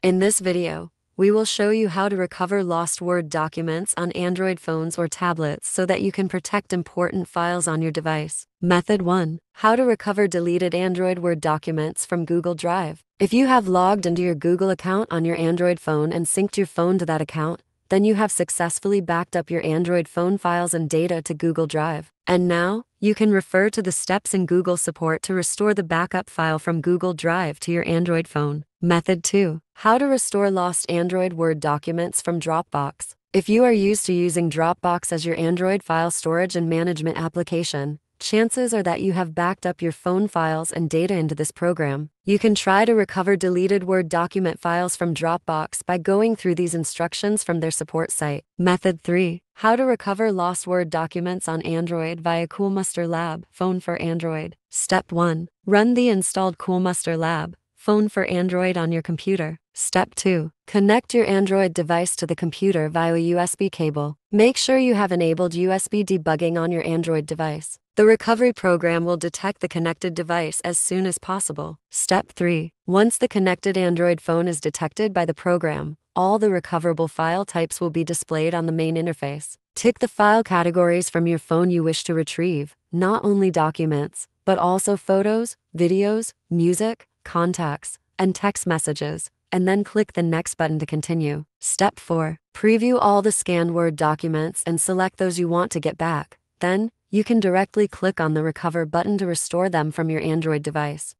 In this video, we will show you how to recover lost Word documents on Android phones or tablets so that you can protect important files on your device. Method 1. How to recover deleted Android Word documents from Google Drive. If you have logged into your Google account on your Android phone and synced your phone to that account, then you have successfully backed up your Android phone files and data to Google Drive. And now, you can refer to the steps in Google support to restore the backup file from Google Drive to your Android phone. Method 2. How to restore lost Android Word documents from Dropbox. If you are used to using Dropbox as your Android file storage and management application, chances are that you have backed up your phone files and data into this program. You can try to recover deleted Word document files from Dropbox by going through these instructions from their support site. Method 3. How to recover lost Word documents on Android via Coolmuster Lab.Fone for Android. Step 1. Run the installed Coolmuster Lab.Fone for Android on your computer. Step 2. Connect your Android device to the computer via a USB cable. Make sure you have enabled USB debugging on your Android device. The recovery program will detect the connected device as soon as possible. Step 3. Once the connected Android phone is detected by the program, all the recoverable file types will be displayed on the main interface. Tick the file categories from your phone you wish to retrieve, not only documents, but also photos, videos, music, contacts, and text messages, and then click the next button to continue. Step 4. Preview all the scanned Word documents and select those you want to get back. Then, you can directly click on the Recover button to restore them from your Android device.